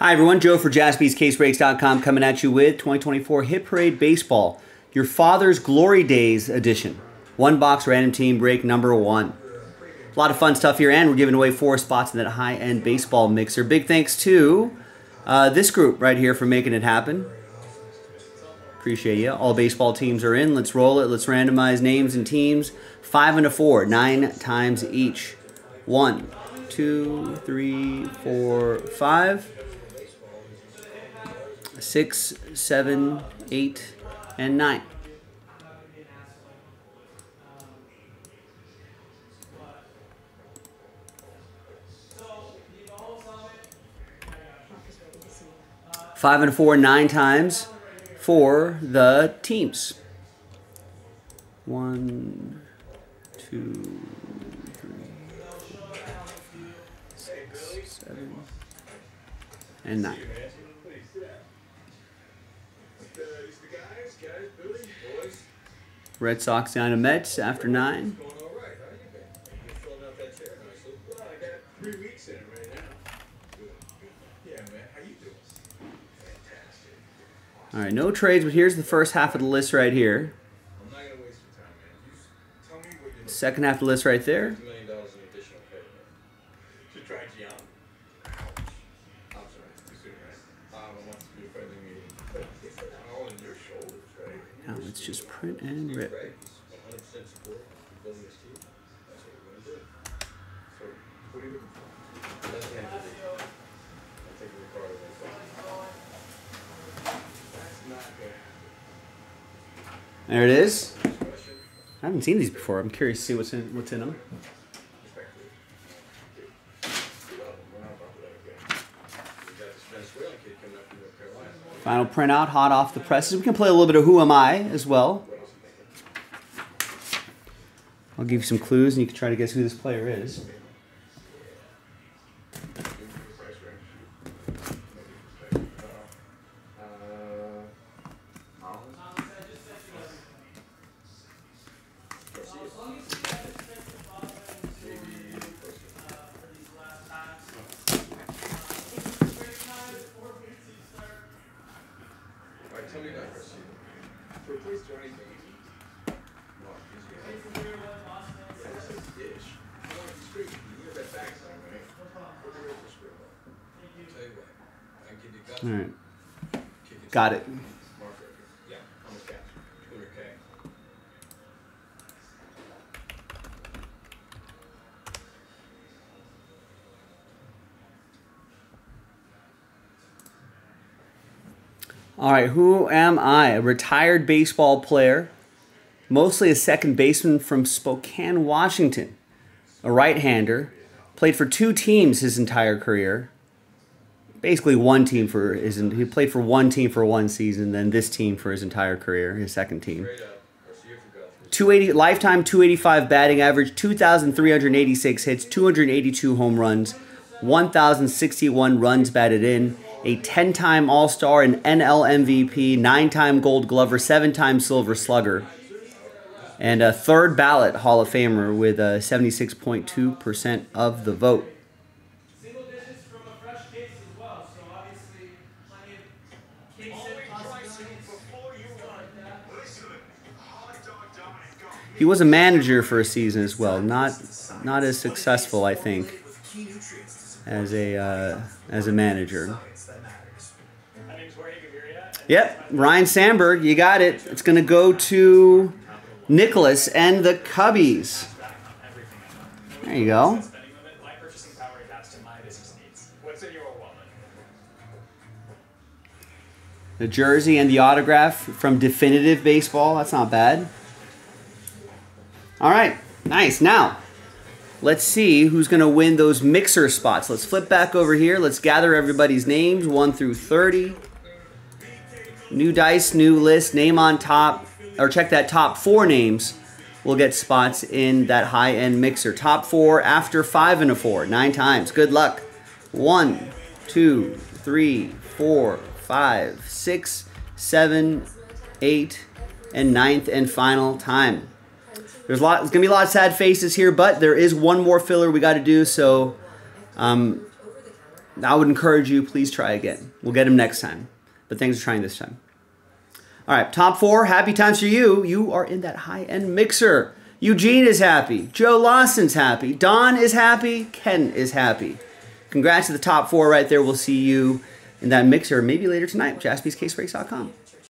Hi everyone, Joe for JaspysCaseBreaks.com coming at you with 2024 Hit Parade Baseball, your Father's Glory Days edition. One box random team break #1. A lot of fun stuff here, and we're giving away 4 spots in that high-end baseball mixer. Big thanks to this group right here for making it happen. Appreciate you. All baseball teams are in. Let's roll it. Let's randomize names and teams. 5 and a 4, 9 times each. 1, 2, 3, 4, 5. 6, 7, 8, and 9. Five and a 4, 9 times for the teams. 1, 2, 3, 4, 5, 6, 7, and 9. Red Sox down to Mets after 9. All right, no trades, but here's the first half of the list right here. Second half of the list right there. Now let's just print and rip. There it is. I haven't seen these before. I'm curious to see what's in them. Final printout, hot off the presses. We can play a little bit of Who Am I as well. I'll give you some clues and you can try to guess who this player is. All right. Got it. All right, who am I? A retired baseball player, mostly a second baseman from Spokane, Washington. A right-hander, played for 2 teams his entire career. Basically one team for his, he played for one team for 1 season, then this team for his entire career, his second team. 280 lifetime, 285 batting average, 2,386 hits, 282 home runs, 1,061 runs batted in. A 10-time All-Star, an NL MVP, 9-time Gold Glover, 7-time Silver Slugger, and a 3rd ballot Hall of Famer with 76.2% of the vote. He was a manager for a season as well, not as successful, I think, as a manager. Yep, Ryan Sandberg, you got it. It's going to go to Nicholas and the Cubbies. There you go. The jersey and the autograph from Definitive Baseball. That's not bad. All right, nice. Now, let's see who's going to win those mixer spots. Let's flip back over here. Let's gather everybody's names, 1 through 30. New dice, new list, name on top, or check that top 4 names. We'll get spots in that high-end mixer. Top 4 after 5 and a 4, 9 times. Good luck. 1, 2, 3, 4, 5, 6, 7, 8, and 9th and final time. There's going to be a lot of sad faces here, but there is one more filler we got to do, so I would encourage you, please try again. We'll get them next time. But thanks for trying this time. All right, top four, happy times for you. You are in that high-end mixer. Eugene is happy. Joe Lawson's happy. Don is happy. Ken is happy. Congrats to the top four right there. We'll see you in that mixer maybe later tonight. JaspysCaseBreaks.com.